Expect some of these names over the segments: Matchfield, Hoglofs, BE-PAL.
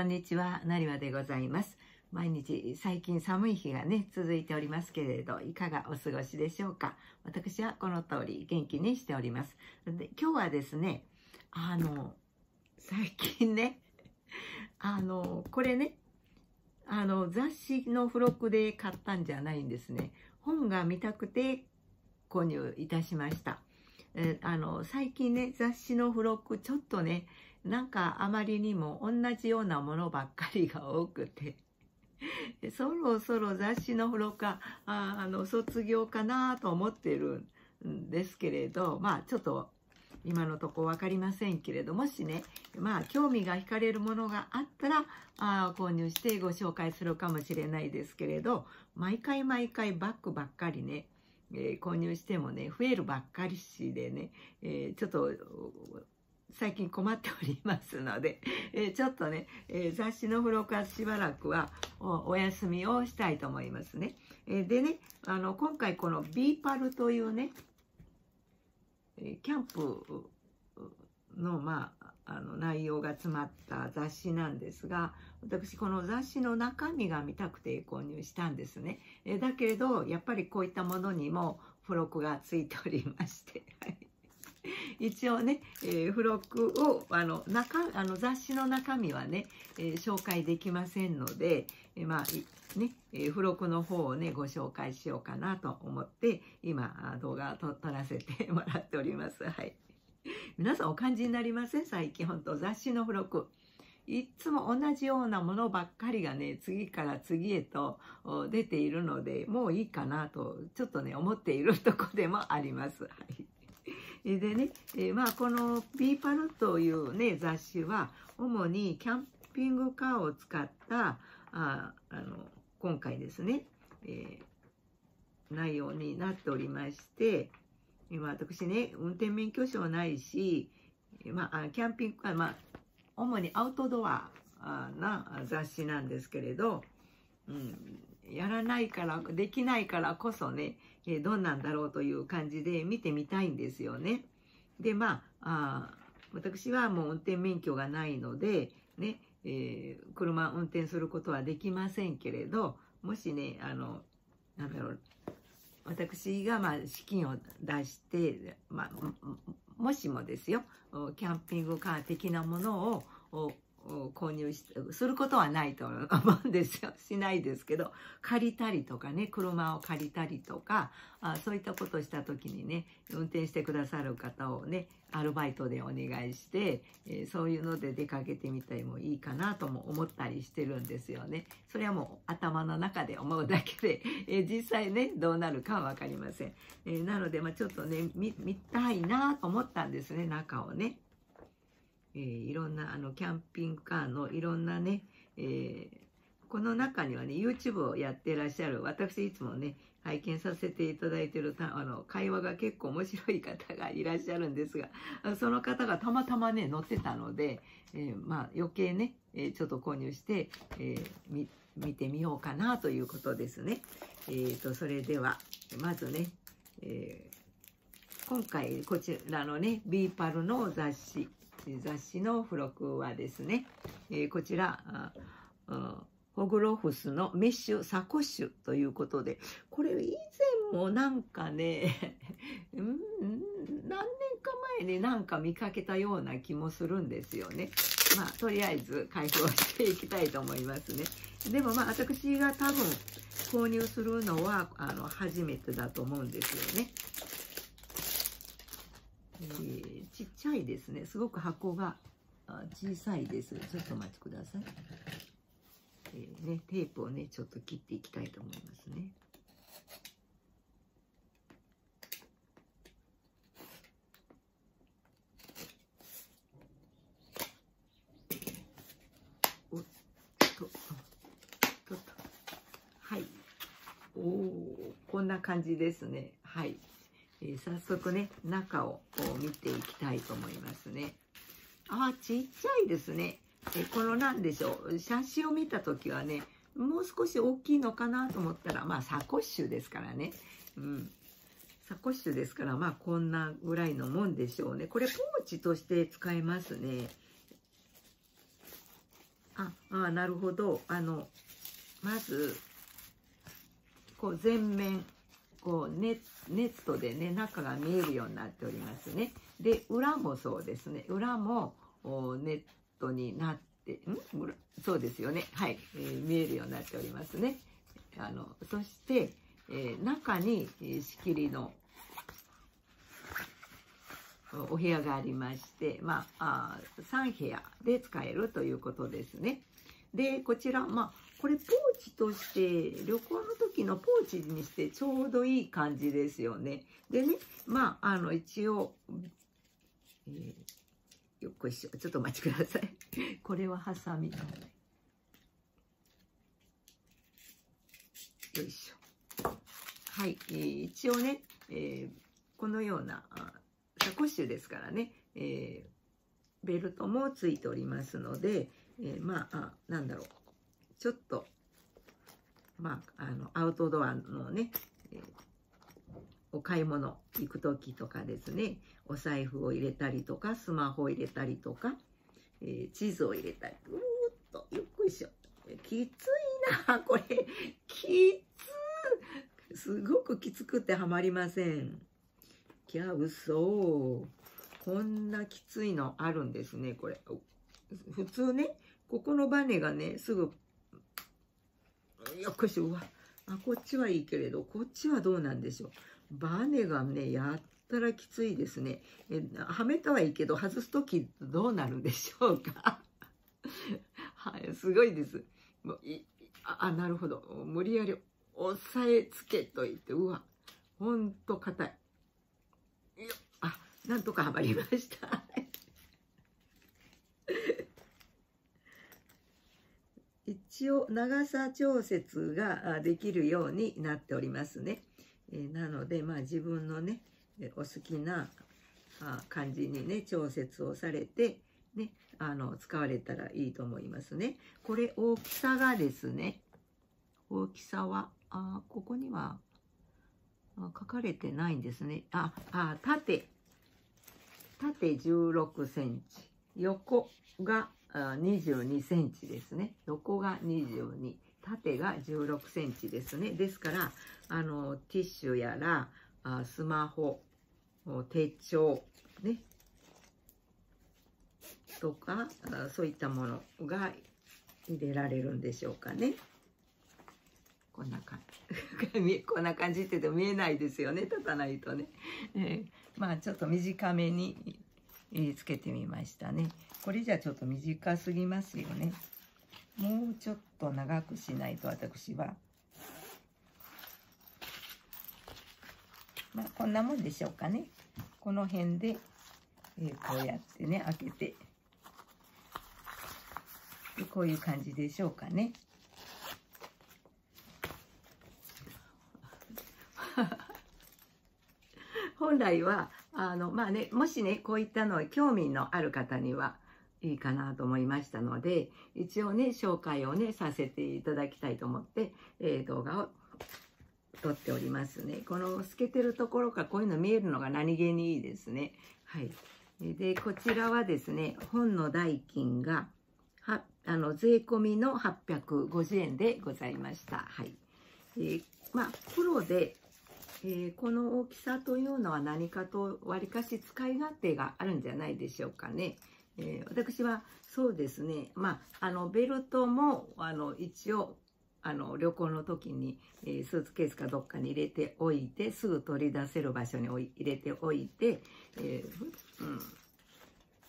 こんにちは、なりわでございます。毎日最近寒い日がね続いておりますけれど、いかがお過ごしでしょうか。私はこの通り元気にしております。で、今日はですね、最近ねこれね雑誌の付録で買ったんじゃないんですね。本が見たくて購入いたしました。最近ね雑誌の付録ちょっとねなんかあまりにも同じようなものばっかりが多くてそろそろ雑誌の付録が卒業かなと思ってるんですけれど、まあちょっと今のとこ分かりませんけれど、もしね興味が惹かれるものがあったら購入してご紹介するかもしれないですけれど、毎回バッグばっかりね購入してもね増えるばっかりしでね、ちょっと最近困っておりますので、ちょっとね、雑誌の付録はしばらくはお休みをしたいと思いますね。でね今回この BE-PAL というねキャンプの、内容が詰まった雑誌なんですが、私この雑誌の中身が見たくて購入したんですね。だけれどやっぱりこういったものにも付録がついておりまして一応ね、付録を雑誌の中身はね、紹介できませんので、付録の方をねご紹介しようかなと思って今動画を撮らせてもらっております。はい、皆さんお感じになりません？最近本当雑誌の付録いつも同じようなものばっかりがね次から次へと出ているので、もういいかなとちょっとね思っているとこでもあります。はいでねこのBE-PALという、ね、雑誌は主にキャンピングカーを使った今回ですね、内容になっておりまして、私ね運転免許証ないし、キャンピングカー、主にアウトドアな雑誌なんですけれど、やらないからできないからこそねどんなんだろうという感じで見てみたいんですよね。で私はもう運転免許がないので、ね車を運転することはできませんけれど、もしね私が資金を出して、もしもですよキャンピングカー的なものを購入することはないと思うんですよ。しないですけど、借りたりとかね車を借りたりとかそういったことをした時にね運転してくださる方をねアルバイトでお願いして、そういうので出かけてみたりもいいかなとも思ったりしてるんですよね。それはもう頭の中で思うだけで、実際ねどうなるかは分かりません。なのでちょっとね見たいなと思ったんですね、中をね。いろんなキャンピングカーのいろんなね、この中にはね YouTube をやってらっしゃる、私いつもね拝見させていただいてる会話が結構面白い方がいらっしゃるんですが、その方がたまたまね載ってたので、余計ねちょっと購入して、見てみようかなということですね。それではまずね、今回こちらのねBE-PALの雑誌の付録はですね、こちらホグロフスのメッシュサコッシュということで、これ以前もなんかね何年か前になんか見かけたような気もするんですよね。とりあえず開封していきたいと思いますね。でも私が多分購入するのは初めてだと思うんですよね。ちっちゃいですね。すごく箱が小さいです。ちょっとお待ちください。テープをねちょっと切っていきたいと思いますね。おっと、はい。おお、こんな感じですね。はい。早速ね中を見ていきたいと思いますね。ちっちゃいですね。この何でしょう、写真を見た時はねもう少し大きいのかなと思ったら、サコッシュですからね、サコッシュですからこんなぐらいのもんでしょうね。これポーチとして使えますね。あ、なるほど。まずこう全面こうネットでね、中が見えるようになっておりますね。で、裏もそうですね。裏もネットになってそうですよね。はい、見えるようになっておりますね。そして、中に仕切りのお部屋がありまして、まあ、3部屋で使えるということですね。で、こちら、まあ、これポーチとして、旅行の時のポーチにしてちょうどいい感じですよね。でね、まあ、一応、よっこいしょ、ちょっとお待ちください。これはハサミ。よいしょ。はい、一応ね、このような、サコッシュですからね、ベルトもついておりますので、まあ、なんだろう、ちょっと、まあ、アウトドアのね、お買い物行く時とかですね、お財布を入れたりとか、スマホを入れたりとか、地図を入れたり、よっこいしょ、きついな、これ、すごくきつくてはまりません。いや、嘘。こんなきついのあるんですね、これ。普通ね、ここのバネがね、すぐ、よっこいしょ、うわ、あ、こっちはいいけれど、こっちはどうなんでしょう。バネがね、やったらきついですね。はめたはいいけど、外すときどうなるんでしょうか。はい、すごいです。もうあ、なるほど。無理やり押さえつけといて、うわ、ほんと硬い。あ、なんとかはまりました。一応長さ調節ができるようになっておりますね。なので、まあ、自分のね、お好きな感じにね、調節をされて、ね、使われたらいいと思いますね。これ大きさがですね、大きさは、ここには書かれてないんですね。縦16センチ、横が22センチですね。横が22、縦が16センチですね。ですから、ティッシュやら、スマホ、手帳、ね、とか、そういったものが入れられるんでしょうかね。こんな感じ。こんな感じって言っても見えないですよね。立たないとね。まあちょっと短めにつけてみましたね。これじゃちょっと短すぎますよね。もうちょっと長くしないと私は。まあこんなもんでしょうかね。この辺で、こうやってね、開けて。で、こういう感じでしょうかね。本来はまあね、もしねこういったの興味のある方にはいいかなと思いましたので、一応ね紹介をねさせていただきたいと思って、動画を撮っておりますね。この透けてるところからこういうの見えるのが何気にいいですね。はい、でこちらはですね、本の代金が税込みの850円でございました。はい、まあ黒でこの大きさというのは何かとわりかし使い勝手があるんじゃないでしょうかね。私はそうですね、まあ、ベルトも一応旅行の時に、スーツケースかどっかに入れておいて、すぐ取り出せる場所に入れておいて、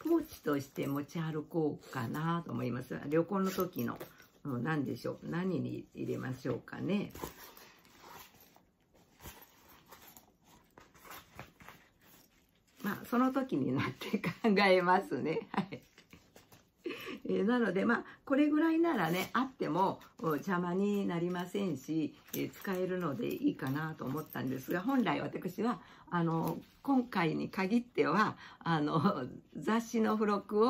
ポーチとして持ち歩こうかなと思います。旅行の時の何でしょう、何に入れましょうかね。まあ、その時になって考えますね。はい。なので、まあ、これぐらいならね、あっても邪魔になりませんし、使えるのでいいかなと思ったんですが、本来私は、今回に限っては、雑誌の付録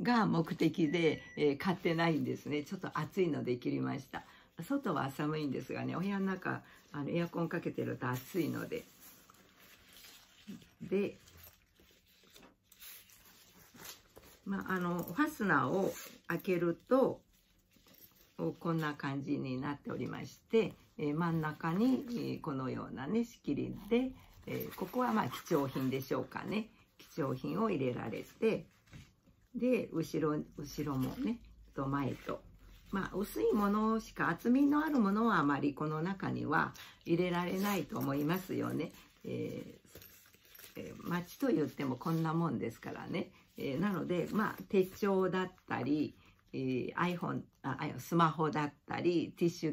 が目的で、買ってないんですね。ちょっと暑いので切りました。外は寒いんですがね、お部屋の中、エアコンかけてると暑いので。で、まあ、ファスナーを開けると、こんな感じになっておりまして、真ん中にこのようなね仕切りで、ここはまあ貴重品でしょうかね、貴重品を入れられて、で後ろもねと前と、まあ薄いものしか厚みのあるものはあまりこの中には入れられないと思いますよね。町といってもこんなもんですからね、なので、まあ、手帳だったり、iPhone、スマホだったりティッシ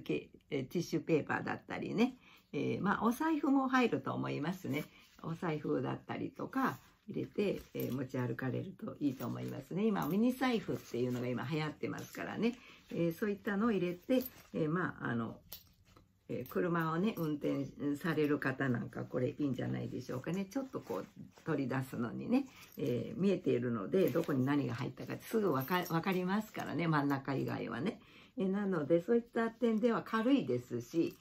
ュペーパーだったりね、まあ、お財布も入ると思いますね。お財布だったりとか入れて、持ち歩かれるといいと思いますね。今ミニ財布っていうのが今流行ってますからね、そういったのを入れて、まあ車をね運転される方なんかこれいいんじゃないでしょうかね。ちょっとこう取り出すのにね、見えているのでどこに何が入ったかすぐ分かりますからね、真ん中以外はね。なのでそういった点では軽いですし、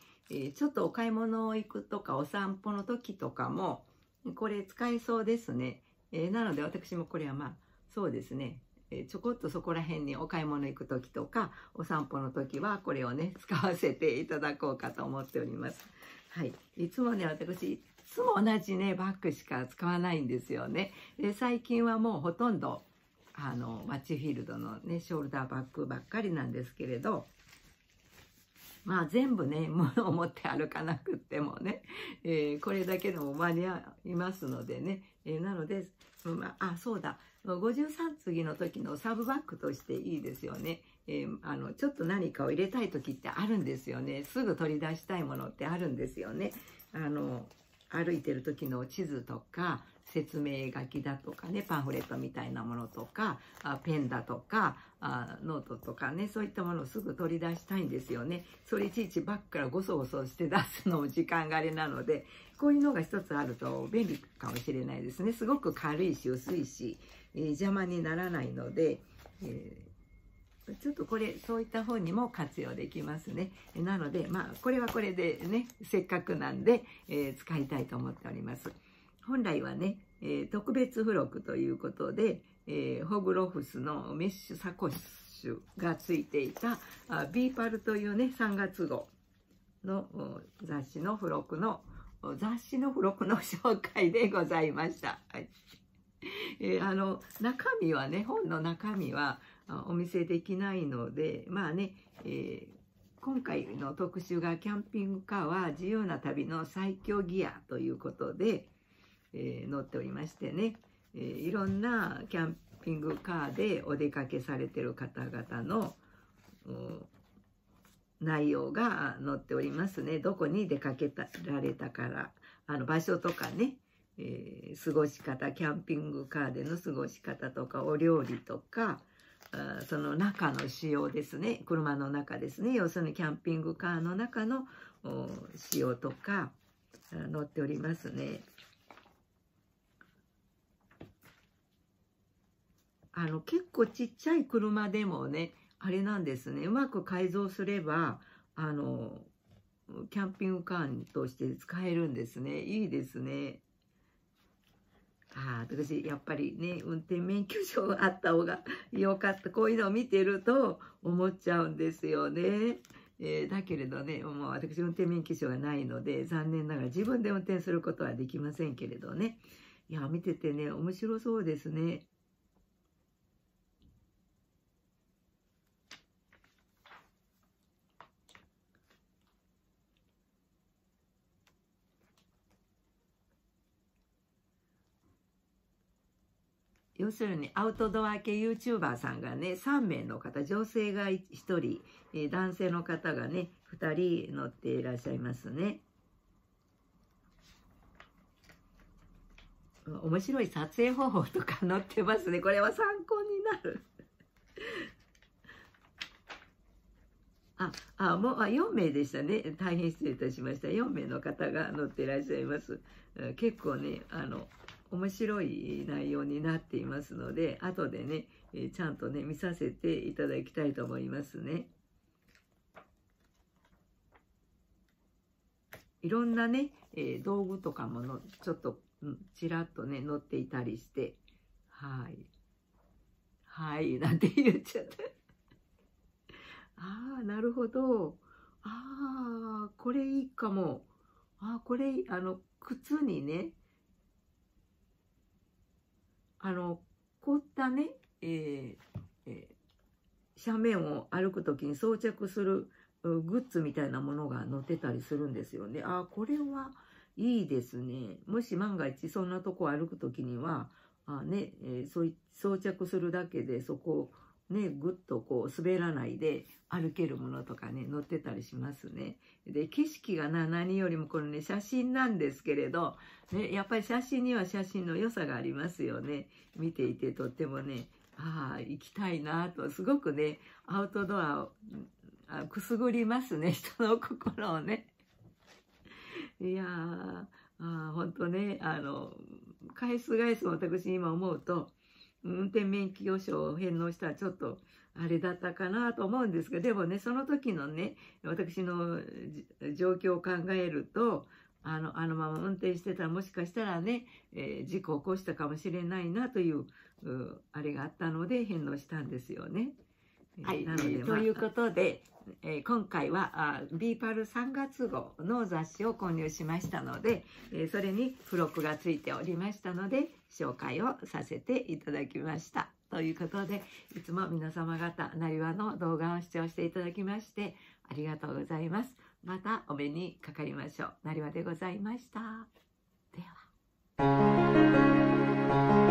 ちょっとお買い物行くとかお散歩の時とかもこれ使えそうですね。なので私もこれはまあそうですね、ちょこっとそこら辺にお買い物行く時とかお散歩の時はこれをね使わせていただこうかと思っております。はい、いつもね私いつも同じねバッグしか使わないんですよね。最近はもうほとんどマッチフィールドのねショルダーバッグばっかりなんですけれど、まあ全部ね物を持って歩かなくってもね、これだけでも間に合いますのでね、なので、まあ、そうだ53次の時のサブバッグとしていいですよね。ちょっと何かを入れたい時ってあるんですよね。すぐ取り出したいものってあるんですよね。歩いてる時の地図とか説明書きだとかね、パンフレットみたいなものとかペンだとかノートとかね、そういったものをすぐ取り出したいんですよね。それいちいちバッグからごそごそして出すのも時間があれなので、こういうのが一つあると便利かもしれないですね。すごく軽いし薄いし、邪魔にならないので、ちょっとこれそういった方にも活用できますね。なのでまあこれはこれでねせっかくなんで、使いたいと思っております。本来はね、特別付録ということで、ホグロフスのメッシュサコッシュがついていたBE-PALというね3月号の雑誌の付録の紹介でございました。はい、中身はね、本の中身はお見せできないので、まあね、今回の特集がキャンピングカーは自由な旅の最強ギアということで、載っておりましてね、いろんなキャンピングカーでお出かけされてる方々の内容が載っておりますね。どこに出かけられたから場所とかね、過ごし方、キャンピングカーでの過ごし方とかお料理とか、その中の仕様ですね、車の中ですね、要するにキャンピングカーの中の仕様とか載っておりますね。結構ちっちゃい車でもねあれなんですね、うまく改造すればキャンピングカーとして使えるんですね。いいですね。私やっぱりね運転免許証あった方がよかった、こういうのを見てると思っちゃうんですよね。だけれどね、もう私運転免許証がないので残念ながら自分で運転することはできませんけれどね、いや見ててね面白そうですね。要するにアウトドア系 YouTuber さんがね3名の方、女性が1人、男性の方がね2人乗っていらっしゃいますね。面白い撮影方法とか載ってますね。これは参考になる。もう4名でしたね。大変失礼いたしました。4名の方が乗っていらっしゃいます。結構ね面白い内容になっていますので、後でねちゃんとね見させていただきたいと思いますね。いろんなね道具とかものちょっとちらっとね載っていたりして、はいはいなんて言っちゃったああ、なるほど。ああ、これいいかも。ああ、これ、靴にね、凍ったね、斜面を歩くときに装着するグッズみたいなものが載ってたりするんですよね。ああ、これはいいですね。もし万が一そんなとこ歩くときには、装着するだけでそこをね、ぐっとこう滑らないで歩けるものとかね、載ってたりしますね。で、景色が何よりもこれね、写真なんですけれど、ね、やっぱり写真には写真の良さがありますよね。見ていてとってもね、ああ、行きたいなと、すごくね、アウトドアをくすぐりますね、人の心をね。いやー、本当ね、返す返すも私今思うと、運転免許証を返納したらちょっとあれだったかなと思うんですけど、でもね、その時のね、私の状況を考えると、あのまま運転してたらもしかしたらね、事故を起こしたかもしれないなという、あれがあったので返納したんですよね。はい、なので、ということで、今回はBE-PAL 3月号の雑誌を購入しましたので、それに付録がついておりましたので紹介をさせていただきました。ということで、いつも皆様方なにわの動画を視聴していただきましてありがとうございます。またお目にかかりましょう。なにわでございました。では。